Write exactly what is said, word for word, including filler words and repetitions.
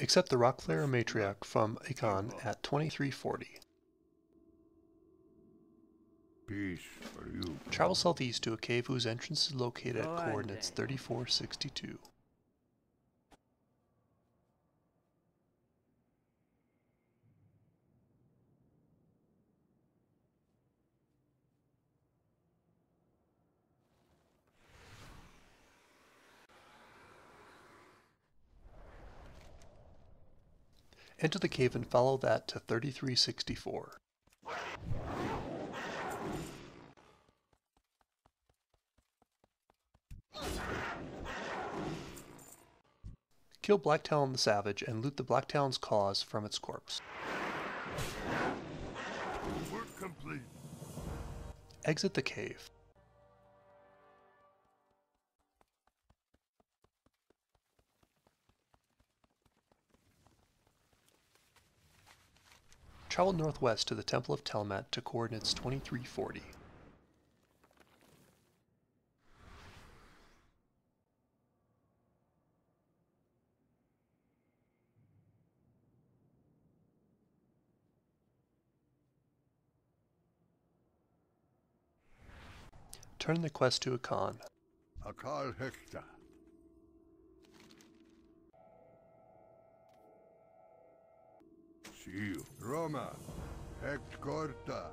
Accept the Rock Flayer Matriarch from IKAN at twenty-three forty. Peace for you. Travel southeast to a cave whose entrance is located at coordinates thirty-four sixty-two. Enter the cave and follow that to thirty-three sixty-four. Kill BLACKTALON the Savage and loot the BLACKTALON'S CLAWS from its corpse. Work complete. Exit the cave. Travel northwest to the Temple of Telhamat to coordinates twenty-three forty. Turn the quest to IKAN. Akal Hekta. Roma, Hect Corta.